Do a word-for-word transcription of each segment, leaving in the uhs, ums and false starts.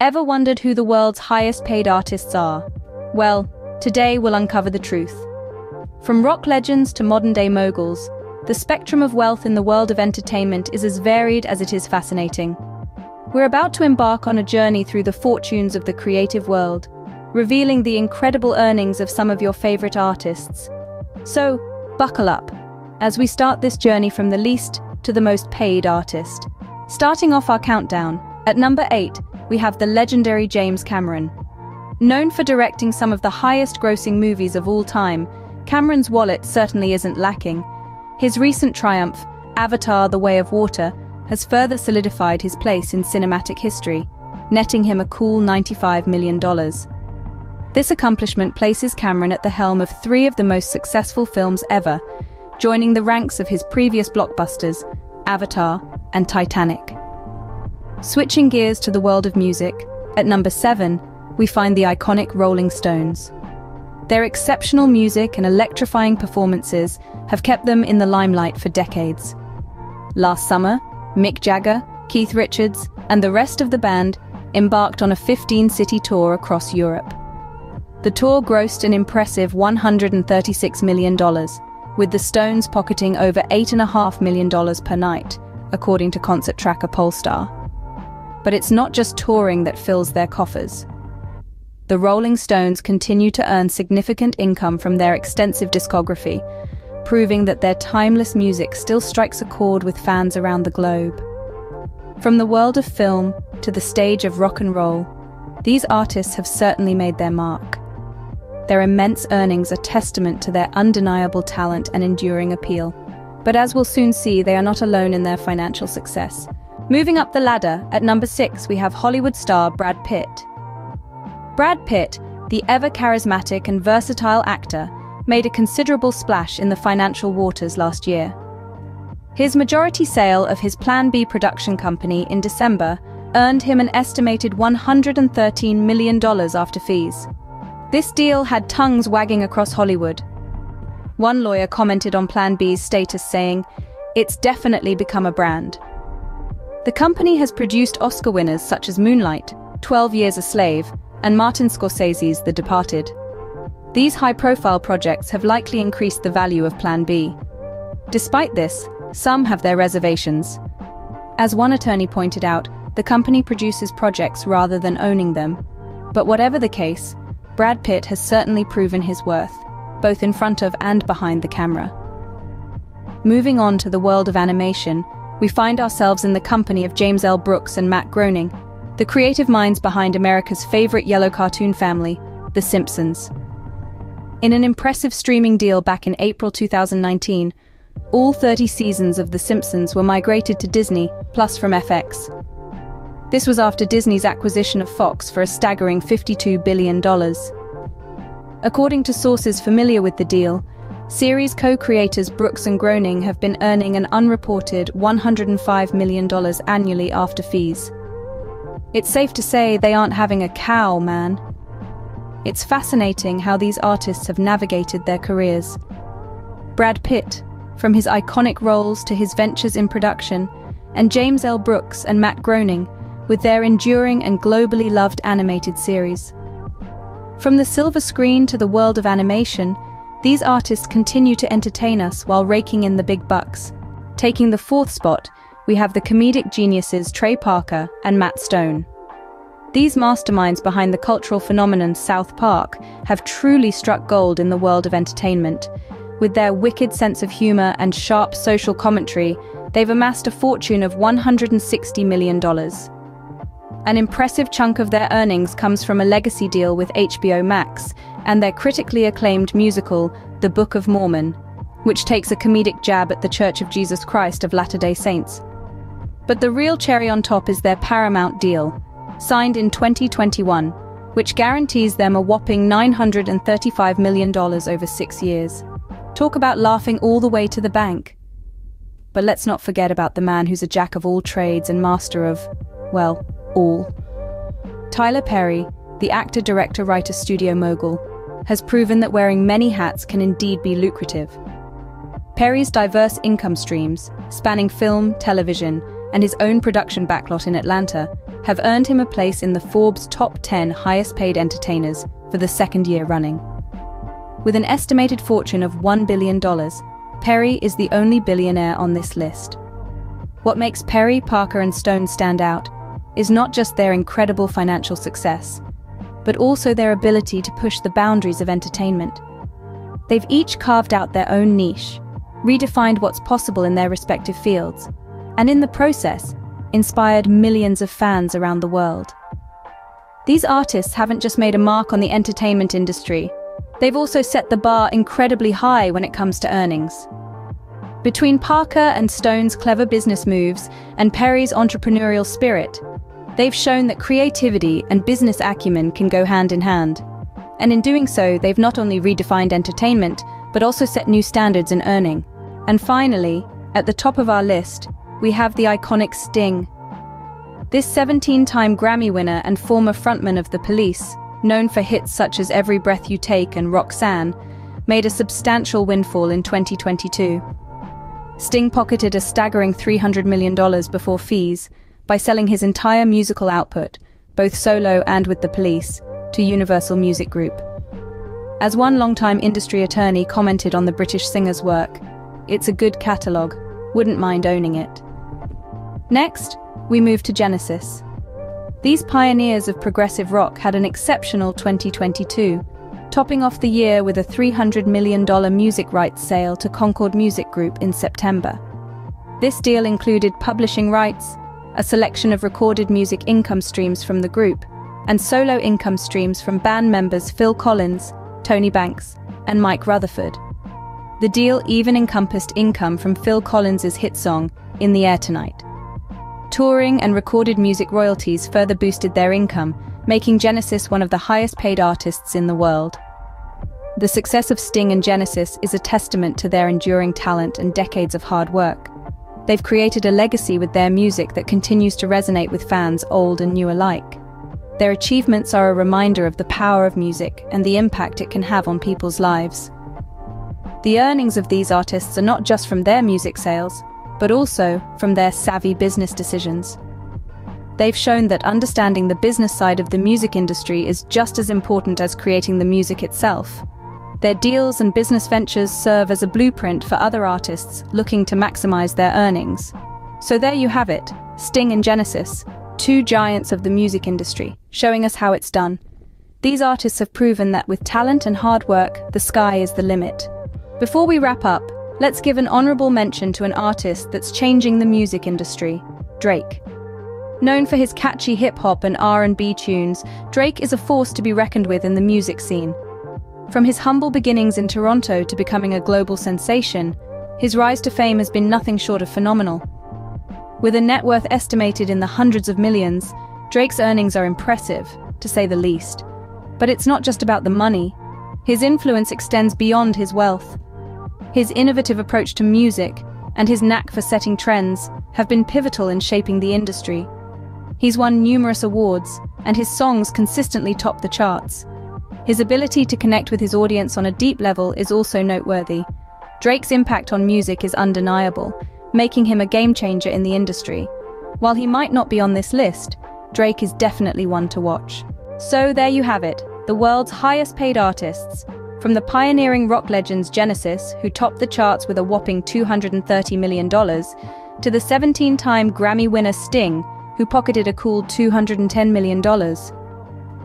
Ever wondered who the world's highest paid artists are? Well, today we'll uncover the truth. From rock legends to modern-day moguls, the spectrum of wealth in the world of entertainment is as varied as it is fascinating. We're about to embark on a journey through the fortunes of the creative world, revealing the incredible earnings of some of your favorite artists. So, buckle up, as we start this journey from the least to the most paid artist. Starting off our countdown, at number eight, we have the legendary James Cameron. Known for directing some of the highest-grossing movies of all time, Cameron's wallet certainly isn't lacking. His recent triumph, Avatar: The Way of Water, has further solidified his place in cinematic history, netting him a cool ninety-five million dollars. This accomplishment places Cameron at the helm of three of the most successful films ever, joining the ranks of his previous blockbusters, Avatar and Titanic. Switching gears to the world of music, at number seven, we find the iconic Rolling Stones. Their exceptional music and electrifying performances have kept them in the limelight for decades. Last summer, Mick Jagger, Keith Richards, and the rest of the band embarked on a fifteen-city tour across Europe. The tour grossed an impressive one hundred thirty-six million dollars, with the Stones pocketing over eight point five million dollars per night, according to concert tracker Pollstar. But it's not just touring that fills their coffers. The Rolling Stones continue to earn significant income from their extensive discography, proving that their timeless music still strikes a chord with fans around the globe. From the world of film to the stage of rock and roll, these artists have certainly made their mark. Their immense earnings are testament to their undeniable talent and enduring appeal. But as we'll soon see, they are not alone in their financial success. Moving up the ladder, at number six, we have Hollywood star Brad Pitt. Brad Pitt, the ever-charismatic and versatile actor, made a considerable splash in the financial waters last year. His majority sale of his Plan B production company in December earned him an estimated one hundred thirteen million dollars after fees. This deal had tongues wagging across Hollywood. One lawyer commented on Plan B's status saying, "It's definitely become a brand." The company has produced Oscar winners such as Moonlight, twelve years a Slave, and Martin Scorsese's The Departed. These high-profile projects have likely increased the value of Plan B. Despite this, some have their reservations. As one attorney pointed out, the company produces projects rather than owning them. But whatever the case, Brad Pitt has certainly proven his worth, both in front of and behind the camera. Moving on to the world of animation, we find ourselves in the company of James L. Brooks and Matt Groening, the creative minds behind America's favorite yellow cartoon family, The Simpsons. In an impressive streaming deal back in April two thousand nineteen, all thirty seasons of The Simpsons were migrated to Disney+ from F X. This was after Disney's acquisition of Fox for a staggering fifty-two billion dollars. According to sources familiar with the deal, series co-creators Brooks and Groening have been earning an unreported one hundred five million dollars annually after fees. It's safe to say they aren't having a cow, man. It's fascinating how these artists have navigated their careers. Brad Pitt, from his iconic roles to his ventures in production, and James L. Brooks and Matt Groening, with their enduring and globally loved animated series. From the silver screen to the world of animation, these artists continue to entertain us while raking in the big bucks. Taking the fourth spot, we have the comedic geniuses Trey Parker and Matt Stone. These masterminds behind the cultural phenomenon South Park have truly struck gold in the world of entertainment. With their wicked sense of humor and sharp social commentary, they've amassed a fortune of one hundred sixty million dollars. An impressive chunk of their earnings comes from a legacy deal with H B O Max and their critically acclaimed musical, The Book of Mormon, which takes a comedic jab at the Church of Jesus Christ of Latter-day Saints. But the real cherry on top is their Paramount deal, signed in twenty twenty-one, which guarantees them a whopping nine hundred thirty-five million dollars over six years. Talk about laughing all the way to the bank. But let's not forget about the man who's a jack of all trades and master of, well, all. Tyler Perry, the actor-director-writer studio mogul, has proven that wearing many hats can indeed be lucrative. Perry's diverse income streams, spanning film, television, and his own production backlot in Atlanta, have earned him a place in the Forbes top ten highest-paid entertainers for the second year running. With an estimated fortune of one billion dollars, Perry is the only billionaire on this list. What makes Perry, Parker, and Stone stand out is not just their incredible financial success, but also their ability to push the boundaries of entertainment. They've each carved out their own niche, redefined what's possible in their respective fields, and in the process, inspired millions of fans around the world. These artists haven't just made a mark on the entertainment industry, they've also set the bar incredibly high when it comes to earnings. Between Parker and Stone's clever business moves and Perry's entrepreneurial spirit, they've shown that creativity and business acumen can go hand in hand. And in doing so, they've not only redefined entertainment, but also set new standards in earning. And finally, at the top of our list, we have the iconic Sting. This seventeen-time Grammy winner and former frontman of The Police, known for hits such as Every Breath You Take and Roxanne, made a substantial windfall in twenty twenty-two. Sting pocketed a staggering three hundred million dollars before fees by selling his entire musical output, both solo and with The Police, to Universal Music Group. As one longtime industry attorney commented on the British singer's work, "It's a good catalogue, wouldn't mind owning it." Next, we move to Genesis. These pioneers of progressive rock had an exceptional twenty twenty-two, topping off the year with a three hundred million dollars music rights sale to Concord Music Group in September. This deal included publishing rights, a selection of recorded music income streams from the group, and solo income streams from band members Phil Collins, Tony Banks, and Mike Rutherford. The deal even encompassed income from Phil Collins's hit song, In the Air Tonight. Touring and recorded music royalties further boosted their income, making Genesis one of the highest-paid artists in the world. The success of Sting and Genesis is a testament to their enduring talent and decades of hard work. They've created a legacy with their music that continues to resonate with fans old and new alike. Their achievements are a reminder of the power of music and the impact it can have on people's lives. The earnings of these artists are not just from their music sales, but also from their savvy business decisions. They've shown that understanding the business side of the music industry is just as important as creating the music itself. Their deals and business ventures serve as a blueprint for other artists looking to maximize their earnings. So there you have it, Sting and Genesis, two giants of the music industry, showing us how it's done. These artists have proven that with talent and hard work, the sky is the limit. Before we wrap up, let's give an honorable mention to an artist that's changing the music industry, Drake. Known for his catchy hip-hop and R and B tunes, Drake is a force to be reckoned with in the music scene. From his humble beginnings in Toronto to becoming a global sensation, his rise to fame has been nothing short of phenomenal. With a net worth estimated in the hundreds of millions, Drake's earnings are impressive, to say the least. But it's not just about the money. His influence extends beyond his wealth. His innovative approach to music and his knack for setting trends have been pivotal in shaping the industry. He's won numerous awards, and his songs consistently top the charts. His ability to connect with his audience on a deep level is also noteworthy. Drake's impact on music is undeniable, making him a game-changer in the industry. While he might not be on this list, Drake is definitely one to watch. So there you have it, the world's highest-paid artists. From the pioneering rock legends Genesis, who topped the charts with a whopping two hundred thirty million dollars, to the seventeen-time Grammy winner Sting, who pocketed a cool two hundred ten million dollars.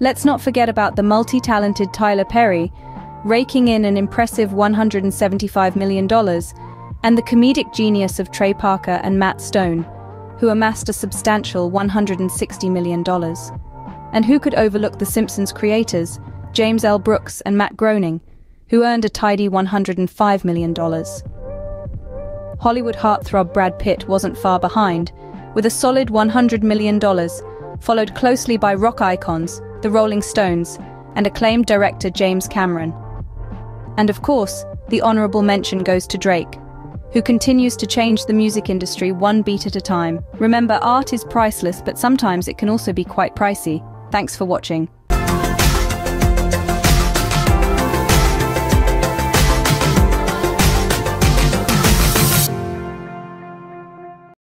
Let's not forget about the multi-talented Tyler Perry, raking in an impressive one hundred seventy-five million dollars, and the comedic genius of Trey Parker and Matt Stone, who amassed a substantial one hundred sixty million dollars. And who could overlook The Simpsons creators, James L. Brooks and Matt Groening, who earned a tidy one hundred five million dollars. Hollywood heartthrob Brad Pitt wasn't far behind, with a solid one hundred million dollars, followed closely by rock icons, The Rolling Stones, and acclaimed director James Cameron. And of course, the honorable mention goes to Drake, who continues to change the music industry one beat at a time. Remember, art is priceless, but sometimes it can also be quite pricey. Thanks for watching.